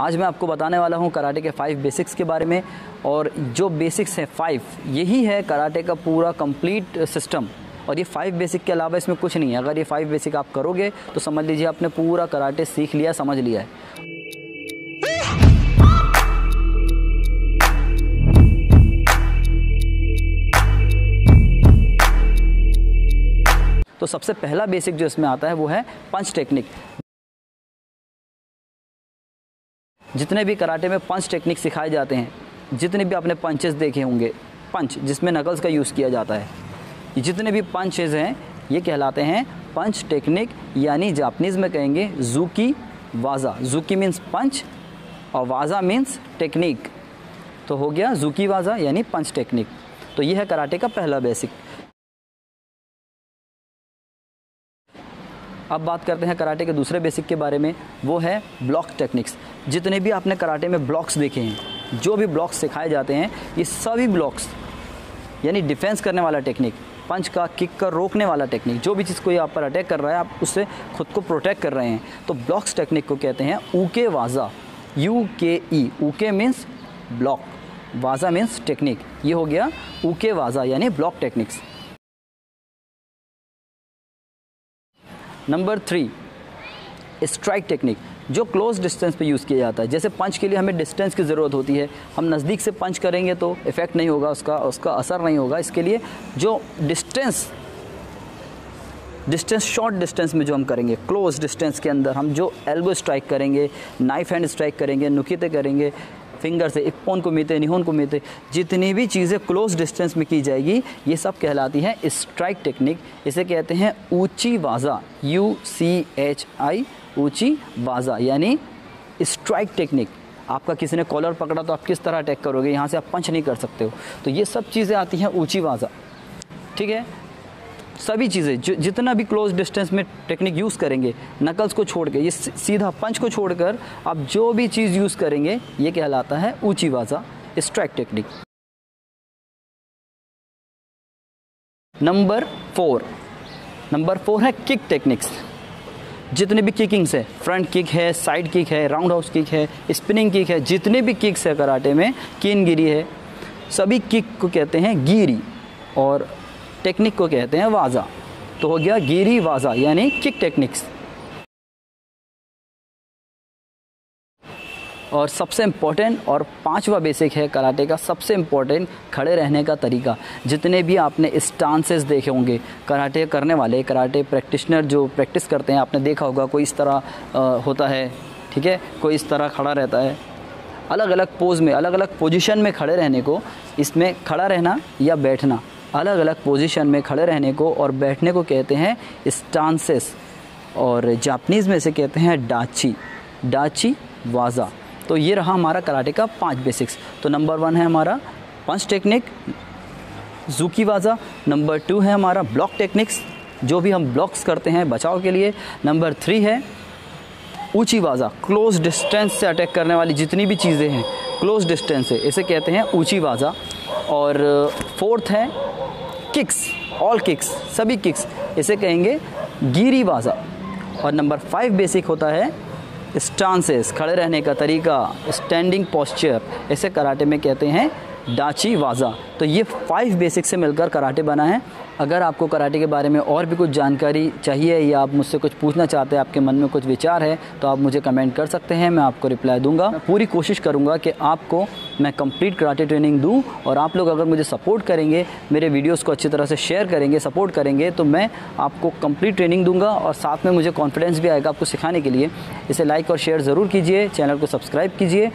आज मैं आपको बताने वाला हूँ कराटे के 5 बेसिक्स के बारे में। और जो बेसिक्स हैं 5, यही है कराटे का पूरा कंप्लीट सिस्टम। और ये 5 बेसिक के अलावा इसमें कुछ नहीं है। अगर ये 5 बेसिक आप करोगे तो समझ लीजिए आपने पूरा कराटे सीख लिया, समझ लिया है। तो सबसे पहला बेसिक जो इसमें आता है वो है पंच टेक्निक। जितने भी कराटे में पंच टेक्निक सिखाए जाते हैं, जितने भी आपने पंचेस देखे होंगे, पंच जिसमें नकल्स का यूज़ किया जाता है, जितने भी पंचेस हैं ये कहलाते हैं पंच टेक्निक, यानी जापानीज़ में कहेंगे जुकी वाज़ा। जुकी मीन्स पंच और वाज़ा मीन्स टेक्निक, तो हो गया जुकी वाज़ा यानी पंच टेक्निक। तो ये है कराटे का पहला बेसिक। अब बात करते हैं कराटे के दूसरे बेसिक के बारे में, वो है ब्लॉक टेक्निक्स। जितने भी आपने कराटे में ब्लॉक्स देखे हैं, जो भी ब्लॉक्स सिखाए जाते हैं, ये सभी ब्लॉक्स यानी डिफेंस करने वाला टेक्निक, पंच का, किक का रोकने वाला टेक्निक, जो भी चीज़ कोई आप पर अटैक कर रहा है आप उससे खुद को प्रोटेक्ट कर रहे हैं, तो ब्लॉक्स टेक्निक को कहते हैं ऊके वाज़ा। UKE, ऊके मीन्स ब्लॉक, वाज़ा मीन्स टेक्निक। ये हो गया ऊके वाज़ा यानी block techniques. Number 3 strike technique, जो क्लोज डिस्टेंस पे यूज़ किया जाता है। जैसे पंच के लिए हमें डिस्टेंस की ज़रूरत होती है, हम नज़दीक से पंच करेंगे तो इफ़ेक्ट नहीं होगा, उसका असर नहीं होगा। इसके लिए जो डिस्टेंस शॉर्ट डिस्टेंस में जो हम करेंगे, क्लोज डिस्टेंस के अंदर हम जो एल्बो स्ट्राइक करेंगे, नाइफ हैंड स्ट्राइक करेंगे, नुकीते करेंगे फिंगर से, इप्पोन कुमिते, निहोन कुमिते, जितनी भी चीज़ें क्लोज डिस्टेंस में की जाएगी ये सब कहलाती हैं स्ट्राइक टेक्निक। इसे कहते हैं uchi waza, UCHI, uchi waza यानी स्ट्राइक टेक्निक। आपका किसी ने कॉलर पकड़ा तो आप किस तरह अटैक करोगे, यहाँ से आप पंच नहीं कर सकते हो, तो ये सब चीज़ें आती हैं ऊची वाज़ा। ठीक है, सभी चीज़ें जितना भी क्लोज डिस्टेंस में टेक्निक यूज़ करेंगे, नकल्स को छोड़ के, ये सीधा पंच को छोड़कर आप जो भी चीज़ यूज़ करेंगे ये कहलाता है ऊची वाज़ा, स्ट्राइक टेक्निक। नंबर 4 है किक टेक्निक्स। जितने भी किकिंग्स है, फ्रंट किक है, साइड किक है, राउंड हाउस किक है, स्पिनिंग किक है, जितने भी किक्स है कराटे में, कीनगिरी है, सभी किक को कहते हैं गिरी और टेक्निक को कहते हैं वाज़ा। तो हो गया गेरी वाज़ा यानी किक टेक्निक्स। और सबसे इम्पोर्टेंट और 5वां बेसिक है कराटे का सबसे इम्पोर्टेंट, खड़े रहने का तरीका। जितने भी आपने स्टांसेस देखे होंगे, कराटे करने वाले, कराटे प्रैक्टिशनर जो प्रैक्टिस करते हैं, आपने देखा होगा कोई इस तरह होता है, ठीक है, कोई इस तरह खड़ा रहता है। अलग अलग पोज में, अलग अलग पोजिशन में खड़े रहने को, इसमें खड़ा रहना या बैठना, अलग अलग पोजीशन में खड़े रहने को और बैठने को कहते हैं स्टांसेस, और जापानीज़ में इसे कहते हैं डाची वाज़ा। तो ये रहा हमारा कराटे का 5 बेसिक्स। तो नंबर 1 है हमारा पंच टेक्निक जुकी वाज़ा, नंबर 2 है हमारा ब्लॉक टेक्निक्स, जो भी हम ब्लॉक्स करते हैं बचाव के लिए, नंबर 3 है ऊची वाज़ा, क्लोज डिस्टेंस से अटैक करने वाली जितनी भी चीज़ें हैं क्लोज डिस्टेंस से, इसे कहते हैं ऊची वाज़ा, और 4th है किक्स, ऑल किक्स, सभी किक्स, इसे कहेंगे गेरी वाज़ा, और नंबर 5 बेसिक होता है स्टांसेस, खड़े रहने का तरीका, स्टैंडिंग पोस्चर, इसे कराटे में कहते हैं डाची वाज़ा। तो ये 5 बेसिक से मिलकर कराटे बना है। अगर आपको कराटे के बारे में और भी कुछ जानकारी चाहिए या आप मुझसे कुछ पूछना चाहते हैं, आपके मन में कुछ विचार है, तो आप मुझे कमेंट कर सकते हैं, मैं आपको रिप्लाई दूंगा। मैं पूरी कोशिश करूंगा कि आपको मैं कंप्लीट कराटे ट्रेनिंग दूं, और आप लोग अगर मुझे सपोर्ट करेंगे, मेरे वीडियोस को अच्छी तरह से शेयर करेंगे, सपोर्ट करेंगे, तो मैं आपको कंप्लीट ट्रेनिंग दूंगा, और साथ में मुझे कॉन्फिडेंस भी आएगा आपको सिखाने के लिए। इसे लाइक और शेयर ज़रूर कीजिए, चैनल को सब्सक्राइब कीजिए।